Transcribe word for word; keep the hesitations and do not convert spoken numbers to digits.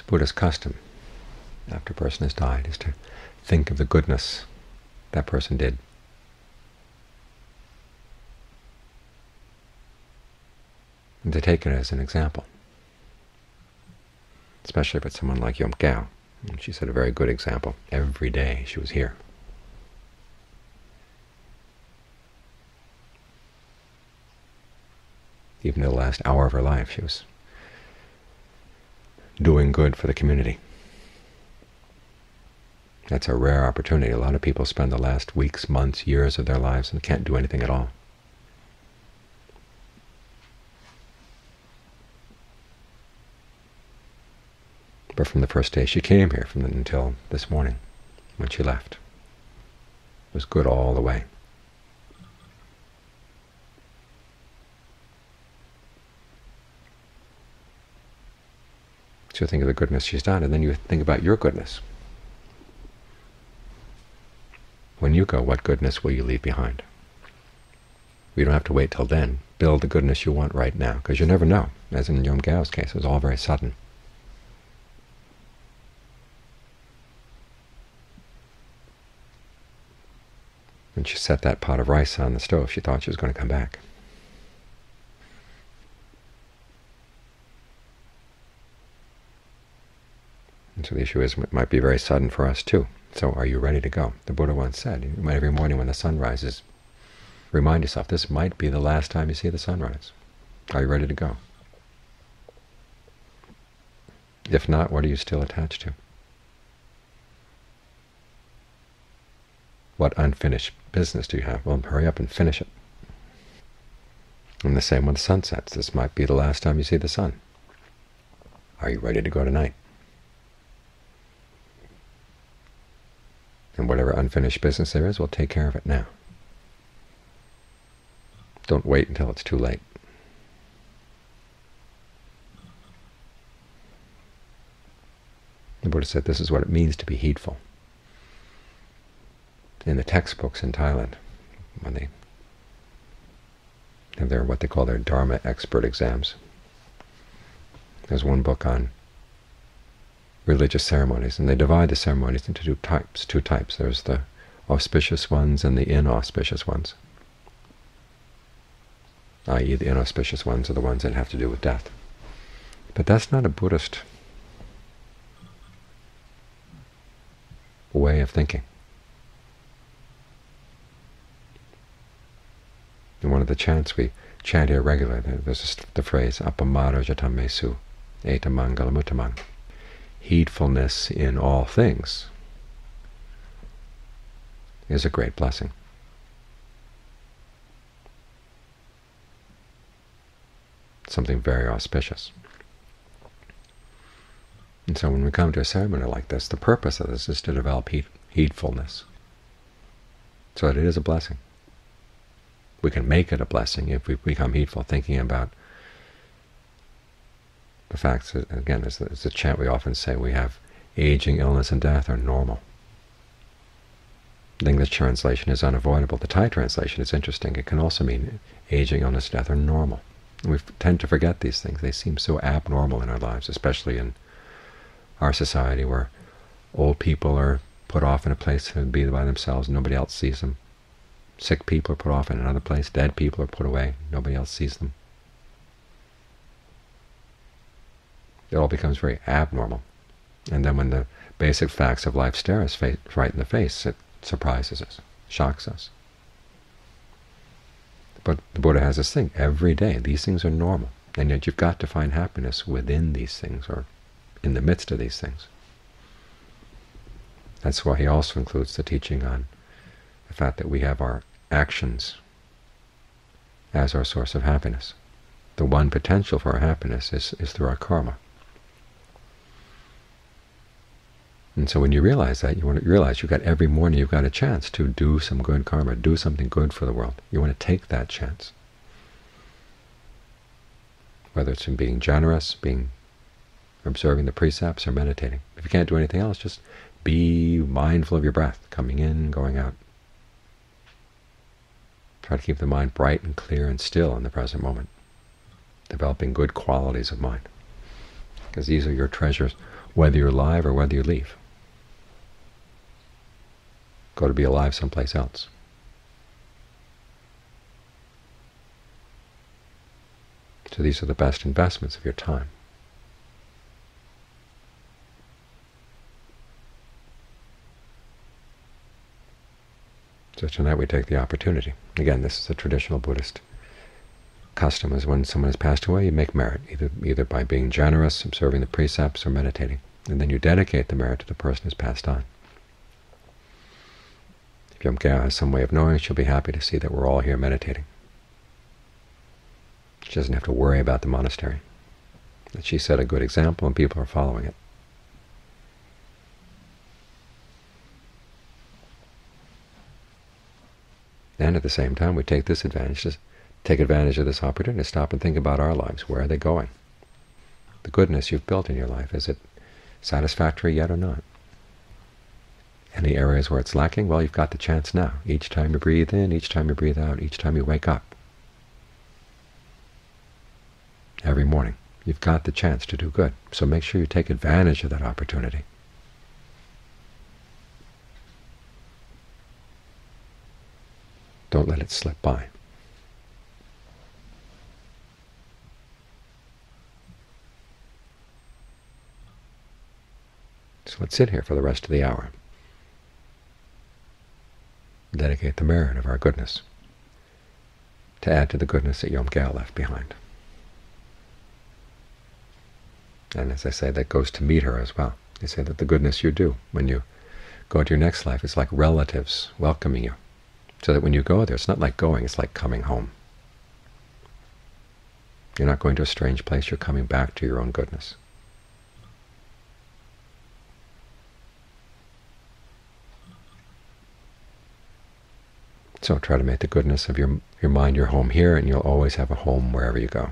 It's Buddha's custom after a person has died, is to think of the goodness that person did. And to take it as an example, especially if it's someone like Yom Gaew. And she set a very good example. Every day she was here. Even the last hour of her life, she was doing good for the community. That's a rare opportunity. A lot of people spend the last weeks, months, years of their lives and can't do anything at all. But from the first day she came here, from the, until this morning when she left, it was good all the way. So think of the goodness she's done, and then you think about your goodness. When you go, what goodness will you leave behind? You don't have to wait till then. Build the goodness you want right now, because you never know. As in Yom Gaew's case, it was all very sudden. When she set that pot of rice on the stove, she thought she was going to come back. And so the issue is, it might be very sudden for us too. So are you ready to go? The Buddha once said, every morning when the sun rises, remind yourself, this might be the last time you see the sunrise. Are you ready to go? If not, what are you still attached to? What unfinished business do you have? Well, hurry up and finish it. And the same with sunsets. This might be the last time you see the sun. Are you ready to go tonight? And whatever unfinished business there is, we'll take care of it now. Don't wait until it's too late. The Buddha said this is what it means to be heedful. In the textbooks in Thailand, when they have their what they call their Dharma expert exams, there's one book on religious ceremonies, and they divide the ceremonies into two types. Two types. There's the auspicious ones and the inauspicious ones. that is, the inauspicious ones are the ones that have to do with death. But that's not a Buddhist way of thinking. In one of the chants we chant here regularly, there's the phrase "Apamara jatamesu eta mangalamutamang," heedfulness in all things is a great blessing. Something very auspicious. And so when we come to a ceremony like this, the purpose of this is to develop heed, heedfulness, so that it is a blessing. We can make it a blessing if we become heedful, thinking about the facts. Again, as the chant we often say, we have aging, illness, and death are normal. The English translation is unavoidable. The Thai translation is interesting. It can also mean aging, illness, death are normal. We tend to forget these things. They seem so abnormal in our lives, especially in our society where old people are put off in a place to be by themselves and nobody else sees them. Sick people are put off in another place, dead people are put away, nobody else sees them. It all becomes very abnormal. And then when the basic facts of life stare us right in the face, it surprises us, shocks us. But the Buddha has this thing every day. These things are normal, and yet you've got to find happiness within these things, or in the midst of these things. That's why he also includes the teaching on the fact that we have our actions as our source of happiness. The one potential for our happiness is, is through our karma. And so when you realize that, you want to realize you've got every morning you've got a chance to do some good karma, do something good for the world. You want to take that chance. Whether it's in being generous, being observing the precepts, or meditating. If you can't do anything else, just be mindful of your breath, coming in, going out. Try to keep the mind bright and clear and still in the present moment, developing good qualities of mind, because these are your treasures whether you're alive or whether you leave. Go to be alive someplace else. So these are the best investments of your time. So tonight we take the opportunity. Again, this is a traditional Buddhist custom, is when someone has passed away, you make merit, either either by being generous, observing the precepts, or meditating. And then you dedicate the merit to the person who's passed on. If Yom Gaew has some way of knowing, she'll be happy to see that we're all here meditating. She doesn't have to worry about the monastery. That she set a good example and people are following it. And at the same time, we take this advantage, just take advantage of this opportunity to stop and think about our lives. Where are they going? The goodness you've built in your life, is it satisfactory yet or not? Any areas where it's lacking? Well, you've got the chance now. Each time you breathe in, each time you breathe out, each time you wake up, every morning, you've got the chance to do good. So make sure you take advantage of that opportunity. Don't let it slip by. So let's sit here for the rest of the hour. Dedicate the merit of our goodness to add to the goodness that Yom Gaew left behind. And as I say, that goes to meet her as well. They say that the goodness you do when you go to your next life is like relatives welcoming you. So that when you go there, it's not like going, it's like coming home. You're not going to a strange place, you're coming back to your own goodness. So try to make the goodness of your, your mind your home here, and you'll always have a home wherever you go.